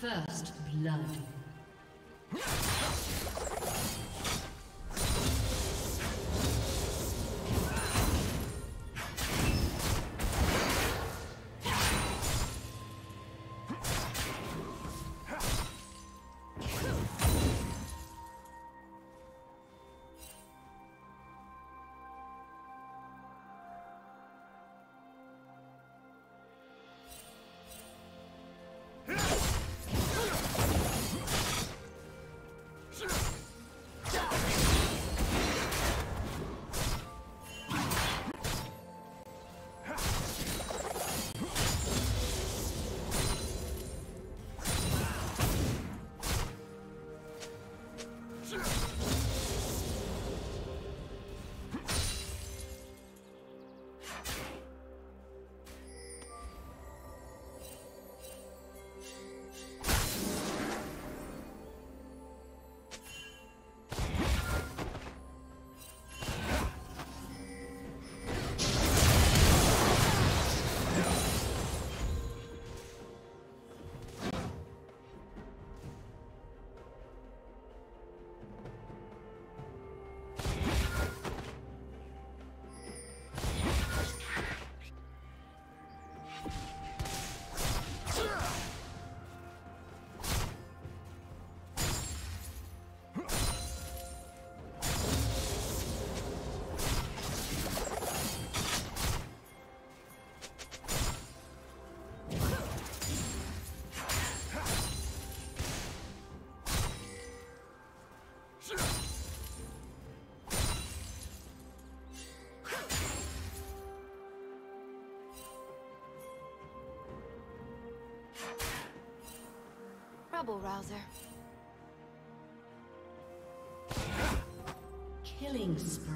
First blood. Rouser. Killing spree.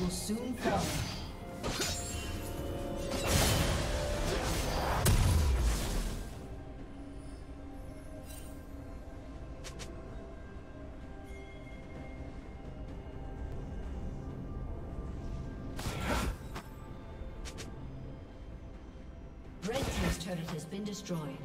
Will soon come. Red Team's turret has been destroyed.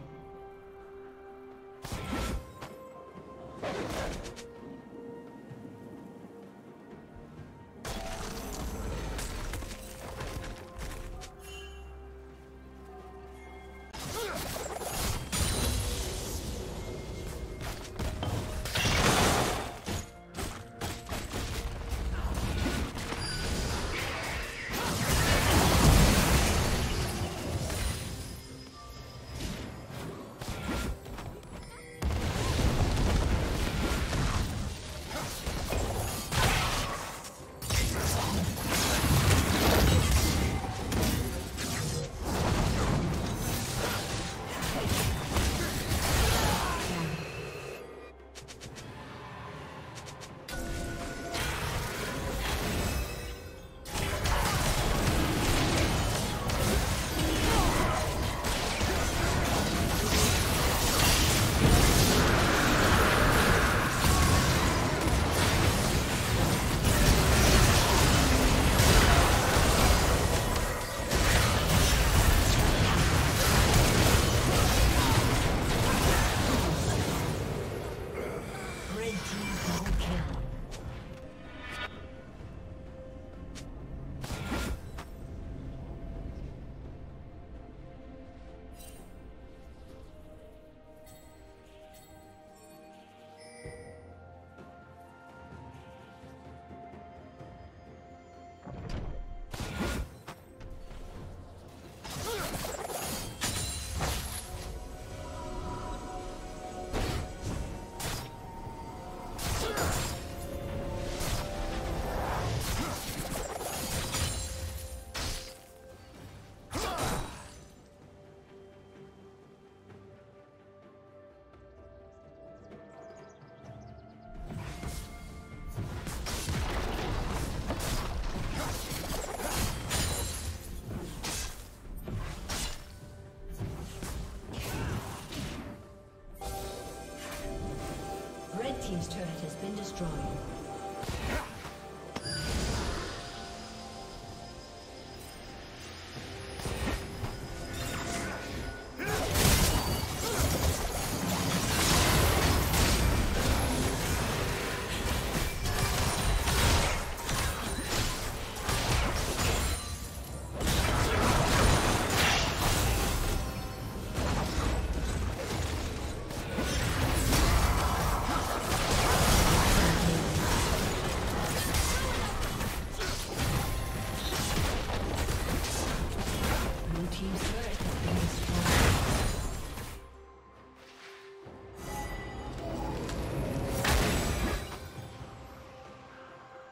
been destroyed.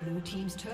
Blue team's turret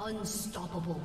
Unstoppable.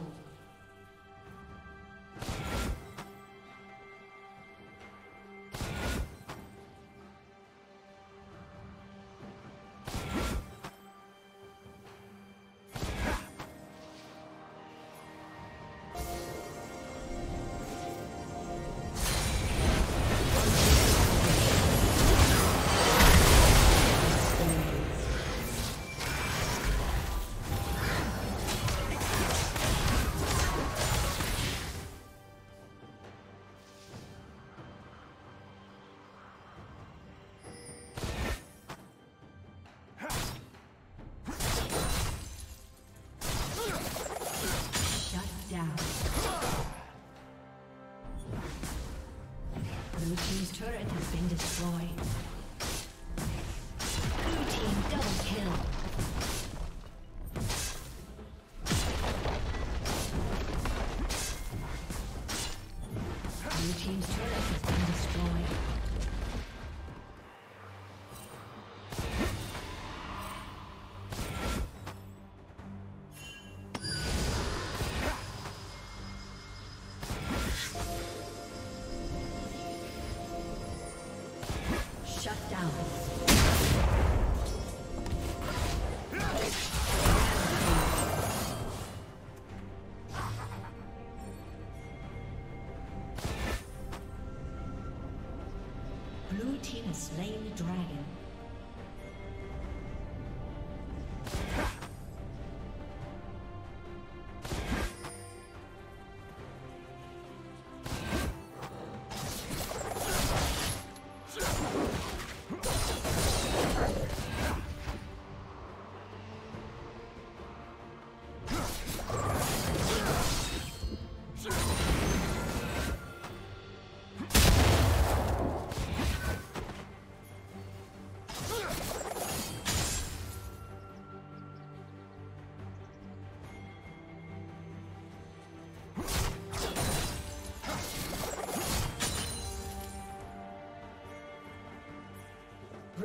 Slain the dragon.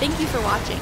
Thank you for watching.